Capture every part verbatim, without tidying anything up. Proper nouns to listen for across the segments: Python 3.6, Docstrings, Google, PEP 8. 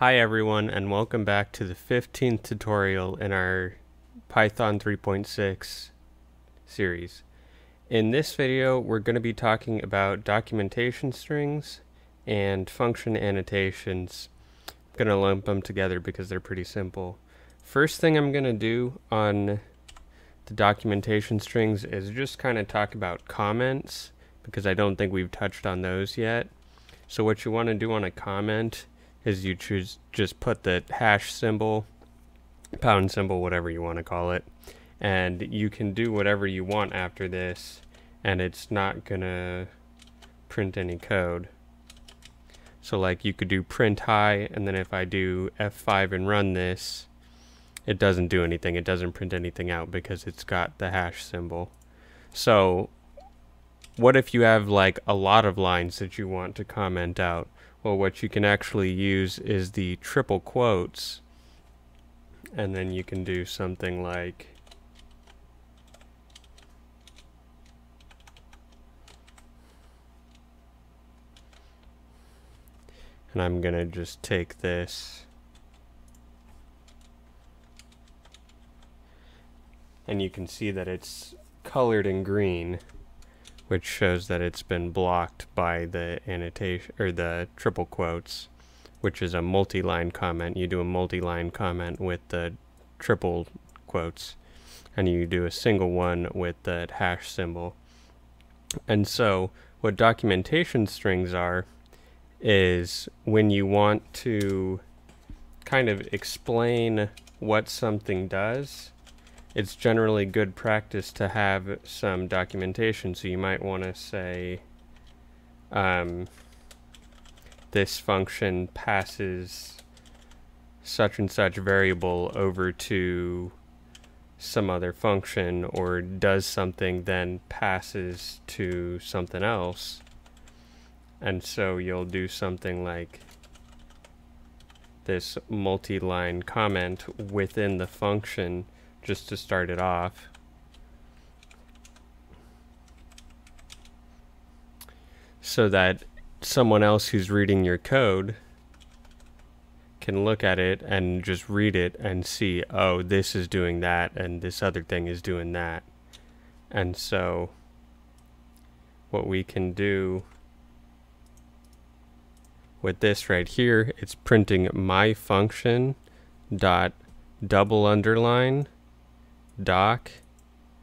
Hi everyone, and welcome back to the fifteenth tutorial in our Python three point six series. In this video, we're going to be talking about documentation strings and function annotations. I'm going to lump them together because they're pretty simple. First thing I'm going to do on the documentation strings is just kind of talk about comments, because I don't think we've touched on those yet. So what you want to do on a comment is you choose, just put the hash symbol, pound symbol, whatever you want to call it, and you can do whatever you want after this, and it's not gonna print any code. So like you could do print hi, and then if I do F five and run this, it doesn't do anything. It doesn't print anything out because it's got the hash symbol. So what if you have like a lot of lines that you want to comment out? Well, what you can actually use is the triple quotes, and then you can do something like and I'm gonna just take this, and you can see that it's colored in green, which shows that it's been blocked by the annotation or the triple quotes, which is a multi-line comment. You do a multi-line comment with the triple quotes, and you do a single one with the hash symbol. And so what documentation strings are is when you want to kind of explain what something does. It's generally good practice to have some documentation. So you might want to say um, this function passes such and such variable over to some other function, or does something then passes to something else. And so you'll do something like this multi-line comment within the function just to start it off. So that someone else who's reading your code can look at it and just read it and see, oh, this is doing that and this other thing is doing that. And so what we can do with this right here, it's printing my function dot double underline doc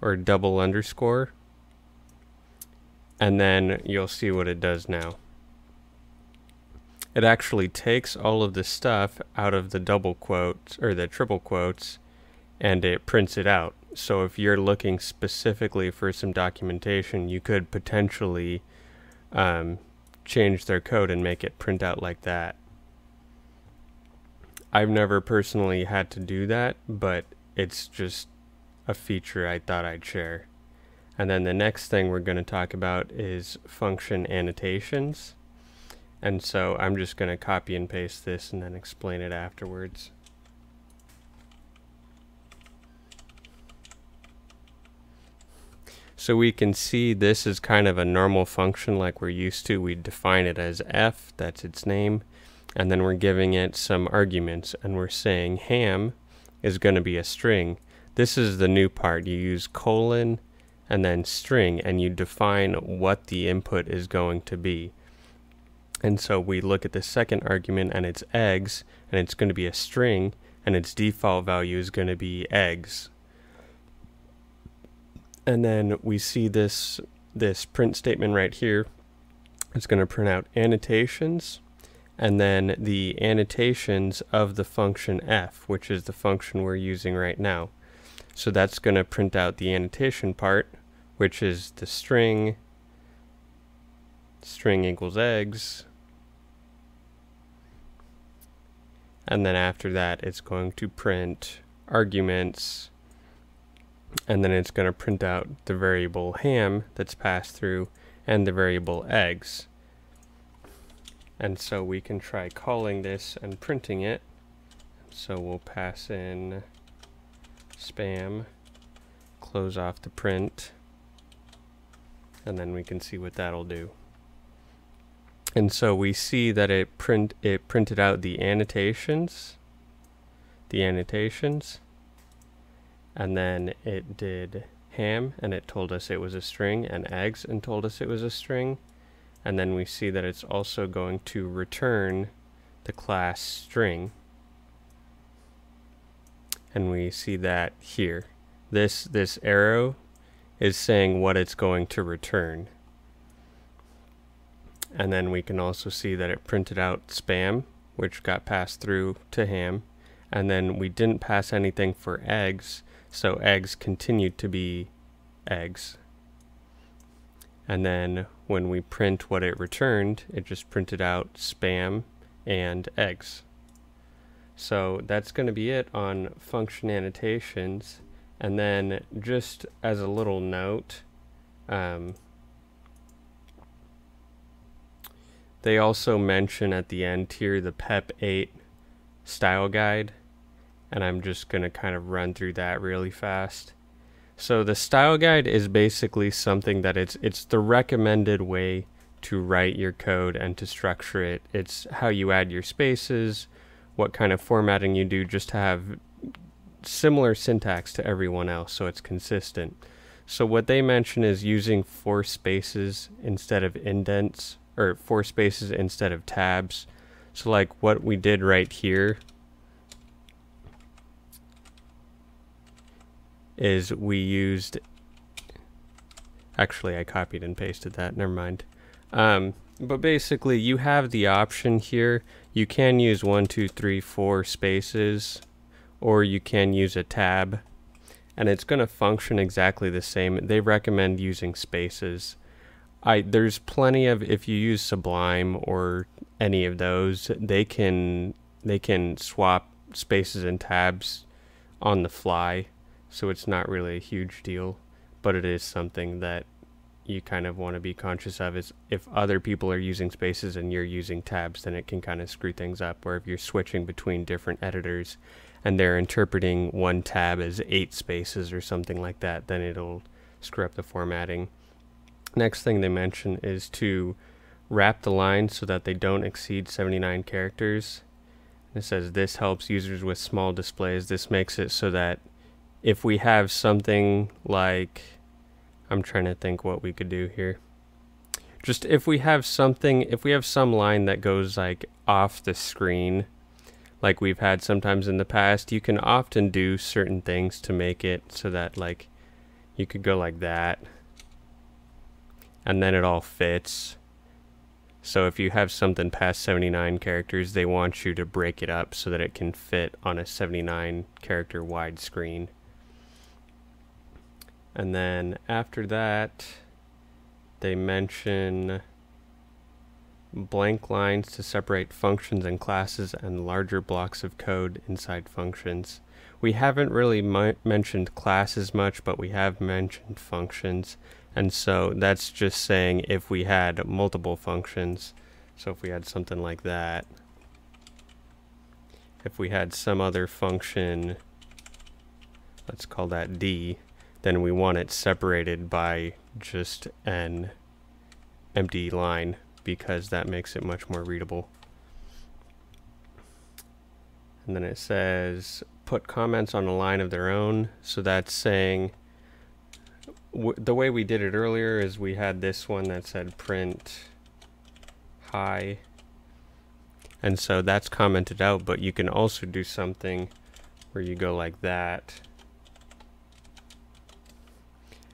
or double underscore, and then you'll see what it does now. It actually takes all of the stuff out of the double quotes or the triple quotes, and it prints it out. So if you're looking specifically for some documentation, you could potentially um, change their code and make it print out like that. I've never personally had to do that, but it's just a feature I thought I'd share. And then the next thing we're going to talk about is function annotations. And so I'm just going to copy and paste this and then explain it afterwards. So we can see this is kind of a normal function like we're used to. We define it as f, that's its name, and then we're giving it some arguments, and we're saying ham is going to be a string. This is the new part. You use colon and then string, and you define what the input is going to be. And so we look at the second argument, and it's eggs, and it's going to be a string, and its default value is going to be eggs. And then we see this this print statement right here. It's going to print out annotations, and then the annotations of the function f, which is the function we're using right now. So that's going to print out the annotation part, which is the string, string equals eggs, and then after that it's going to print arguments, and then it's going to print out the variable ham that's passed through and the variable eggs. And so we can try calling this and printing it. So we'll pass in spam, close off the print, and then we can see what that'll do. And so we see that it print it printed out the annotations, the annotations, and then it did ham, and it told us it was a string, and eggs, and told us it was a string. And then we see that it's also going to return the class string. And we see that here. This, this arrow is saying what it's going to return. And then we can also see that it printed out spam, which got passed through to ham. And then we didn't pass anything for eggs, so eggs continued to be eggs. And then when we print what it returned, it just printed out spam and eggs. So that's going to be it on function annotations. And then just as a little note, um, they also mention at the end here the PEP eight style guide, and I'm just going to kind of run through that really fast. So the style guide is basically something that it's it's the recommended way to write your code and to structure it. It's how you add your spaces, what kind of formatting you do, just to have similar syntax to everyone else so it's consistent. So what they mention is using four spaces instead of indents, or four spaces instead of tabs. So like what we did right here is we used, actually I copied and pasted that, never mind. Um, but basically you have the option here, you can use one, two, three, four spaces, or you can use a tab, and it's going to function exactly the same. They recommend using spaces. I, there's plenty of, if you use Sublime or any of those, they can, they can swap spaces and tabs on the fly. So it's not really a huge deal, but it is something that you kind of want to be conscious of, is if other people are using spaces and you're using tabs, then it can kind of screw things up. Or if you're switching between different editors and they're interpreting one tab as eight spaces or something like that, then it'll screw up the formatting. Next thing they mention is to wrap the lines so that they don't exceed seventy-nine characters. It says this helps users with small displays. This makes it so that if we have something like, I'm trying to think what we could do here. Just if we have something, if we have some line that goes like off the screen, like we've had sometimes in the past, you can often do certain things to make it so that like you could go like that and then it all fits. So if you have something past seventy-nine characters, they want you to break it up so that it can fit on a seventy-nine character wide screen. And then after that, they mention blank lines to separate functions and classes and larger blocks of code inside functions. We haven't really mentioned classes much, but we have mentioned functions. And so that's just saying if we had multiple functions, so if we had something like that, if we had some other function, let's call that D, then we want it separated by just an empty line, because that makes it much more readable. And then it says put comments on a line of their own. So that's saying w the way we did it earlier is we had this one that said print hi, and so that's commented out, but you can also do something where you go like that.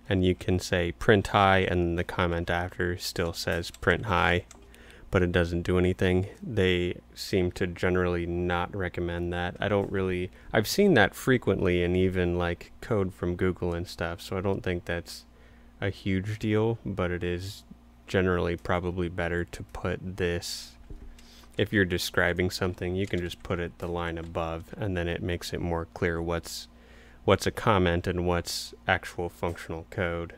And you can say print hi, and the comment after still says print hi, but it doesn't do anything. They seem to generally not recommend that. I don't really, I've seen that frequently in even like code from Google and stuff, so I don't think that's a huge deal, but it is generally probably better to put this, if you're describing something, you can just put it the line above, and then it makes it more clear what's what's a comment and what's actual functional code.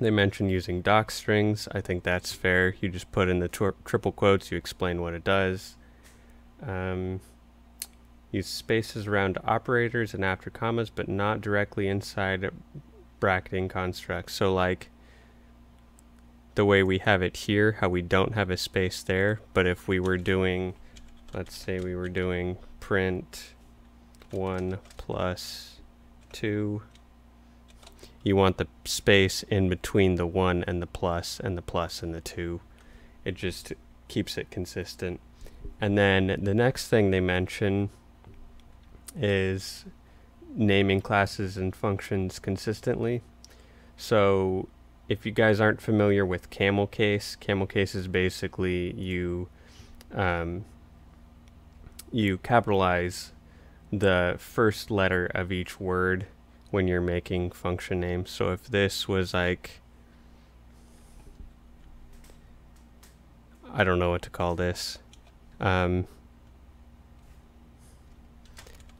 They mentioned using doc strings. I think that's fair. You just put in the triple quotes, you explain what it does. Um, use spaces around operators and after commas, but not directly inside bracketing constructs. So like the way we have it here, how we don't have a space there. But if we were doing, let's say we were doing print one plus two, you want the space in between the one and the plus and the plus and the two. It just keeps it consistent. And then the next thing they mention is naming classes and functions consistently. So if you guys aren't familiar with camel case, camel case is basically you um, you capitalize the first letter of each word when you're making function names. So if this was like, I don't know what to call this. Um,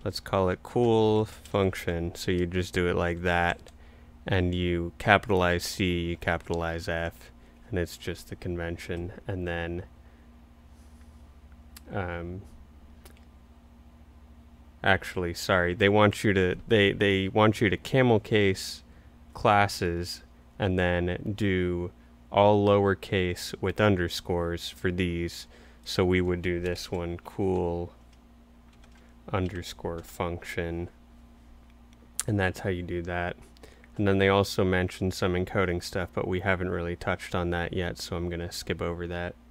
let's call it cool function. So you just do it like that, and you capitalize C, you capitalize F, and it's just the convention. And then um, actually, sorry, they want you to they they want you to camel case classes and then do all lowercase with underscores for these. So we would do this one, cool underscore function, and that's how you do that. And then they also mentioned some encoding stuff, but we haven't really touched on that yet, so I'm going to skip over that.